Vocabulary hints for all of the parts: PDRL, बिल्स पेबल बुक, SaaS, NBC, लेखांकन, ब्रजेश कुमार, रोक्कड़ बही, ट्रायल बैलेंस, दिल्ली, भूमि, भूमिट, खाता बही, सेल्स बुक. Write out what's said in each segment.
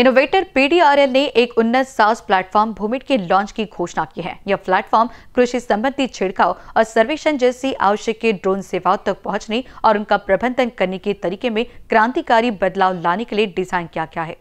Innovator पीडीआरएल ने एक उन्नत सास प्लेटफॉर्म भूमिट के लॉन्च की घोषणा की है। यह प्लेटफॉर्म कृषि संबंधी छिड़काव और सर्वेक्षण जैसी आवश्यक ड्रोन सेवाओं तक पहुंचने और उनका प्रबंधन करने के तरीके में क्रांतिकारी बदलाव लाने के लिए डिजाइन किया गया है।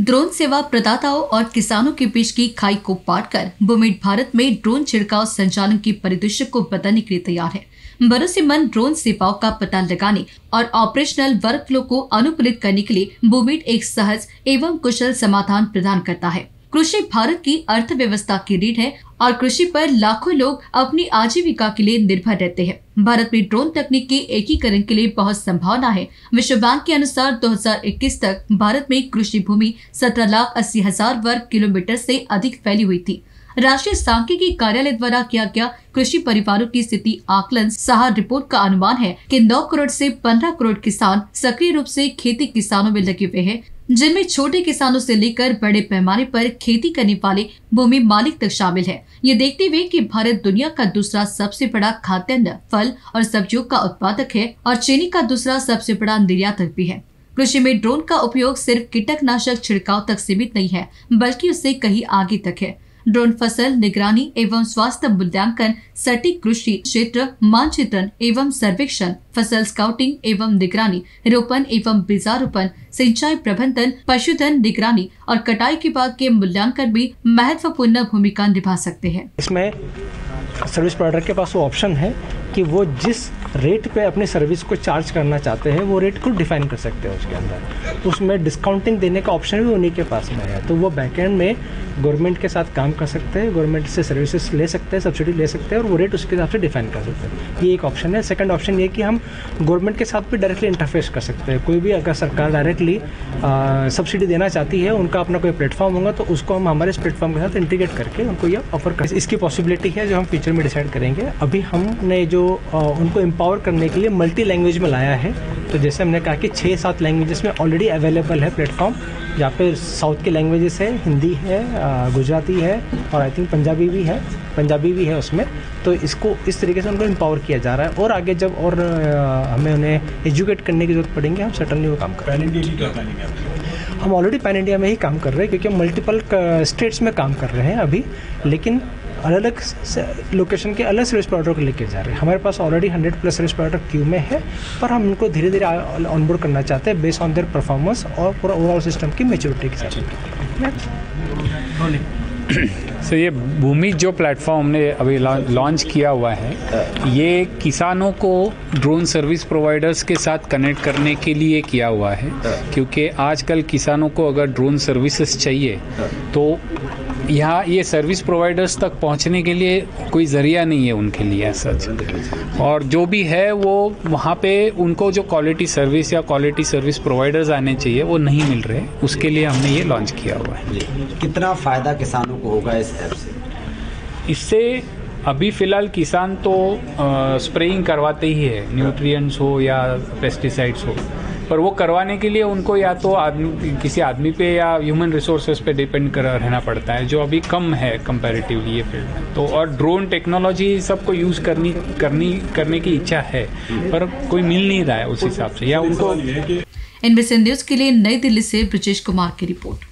ड्रोन सेवा प्रदाताओं और किसानों के बीच की खाई को पाटकर भूमिट भारत में ड्रोन छिड़काव संचालन के परिदृश्य को बदलने के लिए तैयार है। भरोसेमंद ड्रोन सेवाओं का पता लगाने और ऑपरेशनल वर्कफ्लो को अनुकूलित करने के लिए भूमिट एक सहज एवं कुशल समाधान प्रदान करता है। कृषि भारत की अर्थव्यवस्था की रीढ़ है और कृषि पर लाखों लोग अपनी आजीविका के लिए निर्भर रहते हैं। भारत में ड्रोन तकनीक के एकीकरण के लिए बहुत संभावना है। विश्व बैंक के अनुसार 2021 तक भारत में कृषि भूमि 17,80,000 वर्ग किलोमीटर से अधिक फैली हुई थी। राष्ट्रीय सांख्यिकी कार्यालय द्वारा किया गया कृषि परिवारों की स्थिति आकलन सहार रिपोर्ट का अनुमान है कि 9 करोड़ से 15 करोड़ किसान सक्रिय रूप से खेती किसानों में लगे हुए हैं, जिनमें छोटे किसानों से लेकर बड़े पैमाने पर खेती करने वाले भूमि मालिक तक शामिल है। ये देखते हुए कि भारत दुनिया का दूसरा सबसे बड़ा खाद्यान्न, फल और सब्जियों का उत्पादक है और चीनी का दूसरा सबसे बड़ा निर्यातक भी है। कृषि में ड्रोन का उपयोग सिर्फ कीटनाशक छिड़काव तक सीमित नहीं है, बल्कि उससे कहीं आगे तक है। ड्रोन फसल निगरानी एवं स्वास्थ्य मूल्यांकन, सटीक कृषि क्षेत्र मानचित्रण एवं सर्वेक्षण, फसल स्काउटिंग एवं निगरानी, रोपण एवं बीजारोपण, सिंचाई प्रबंधन, पशुधन निगरानी और कटाई के बाद के मूल्यांकन भी महत्वपूर्ण भूमिका निभा सकते हैं। इसमें सर्विस प्रोवाइडर के पास वो ऑप्शन है कि वो जिस रेट पे अपनी सर्विस को चार्ज करना चाहते हैं वो रेट को डिफाइन कर सकते हैं। उसके अंदर उसमें डिस्काउंटिंग देने का ऑप्शन भी उन्हीं के पास में है। तो वो बैकएंड में गवर्नमेंट के साथ काम कर सकते हैं, गवर्नमेंट से सर्विसेज ले सकते हैं, सब्सिडी ले सकते हैं और वो रेट उसके हिसाब से डिफाइन कर सकते हैं। ये एक ऑप्शन है। सेकंड ऑप्शन ये कि हम गवर्नमेंट के साथ भी डायरेक्टली इंटरफेस कर सकते हैं। कोई भी अगर सरकार डायरेक्टली सब्सिडी देना चाहती है, उनका अपना कोई प्लेटफॉर्म होगा तो उसको हम हमारे इस प्लेटफॉर्म के साथ इंटीग्रेट करके उनको ये ऑफर कर, इसकी पॉसिबिलिटी है जो हम फ्यूचर में डिसाइड करेंगे। अभी हमने जो उनको एम्पावर करने के लिए मल्टी लैंग्वेज में लाया है। तो जैसे हमने कहा कि 6-7 लैंग्वेजेस में ऑलरेडी अवेलेबल है प्लेटफॉर्म, जहाँ पे साउथ के लैंग्वेजेस है, हिंदी है, गुजराती है और आई थिंक पंजाबी भी है उसमें। तो इसको इस तरीके से उनको एम्पावर किया जा रहा है और आगे जब और हमें उन्हें एजुकेट करने की जरूरत पड़ेगी, हम सर्टनली वो काम करेंगे। हम ऑलरेडी पैन इंडिया में ही काम कर रहे हैं क्योंकि हम मल्टीपल स्टेट्स में काम कर रहे हैं अभी, लेकिन अलग अलग लोकेशन के अलग सर्विस प्रोवाइडर को लेके जा रहे हैं। हमारे पास ऑलरेडी 100+ सर्विस प्रोवाइडर क्यू में है, पर हम उनको धीरे धीरे ऑनबोर्ड करना चाहते हैं बेस्ड ऑन देयर परफॉर्मेंस और पूरा ओवरऑल सिस्टम की मेच्योरिटी के साथ। सो ये भूमि जो प्लेटफॉर्म ने अभी लॉन्च किया हुआ है, ये किसानों को ड्रोन सर्विस प्रोवाइडर्स के साथ कनेक्ट करने के लिए किया हुआ है, क्योंकि आजकल किसानों को अगर ड्रोन सर्विसेज चाहिए तो यहाँ ये सर्विस प्रोवाइडर्स तक पहुँचने के लिए कोई ज़रिया नहीं है उनके लिए सच, और जो भी है वो वहाँ पे उनको जो क्वालिटी सर्विस या क्वालिटी सर्विस प्रोवाइडर्स आने चाहिए वो नहीं मिल रहे, उसके लिए हमने ये लॉन्च किया हुआ है। कितना फ़ायदा किसानों को होगा इस ऐप से? इससे अभी फ़िलहाल किसान तो स्प्रेइंग करवाते ही है, न्यूट्रिएंट्स हो या पेस्टिसाइड्स हो, पर वो करवाने के लिए उनको या तो किसी आदमी पे या ह्यूमन रिसोर्सेज पे डिपेंड कर रहना पड़ता है, जो अभी कम है कंपैरेटिवली ये फील्ड में। तो और ड्रोन टेक्नोलॉजी सबको यूज़ करने की इच्छा है, पर कोई मिल नहीं रहा है उस हिसाब से या उनको। NBC न्यूज़ के लिए नई दिल्ली से ब्रजेश कुमार की रिपोर्ट।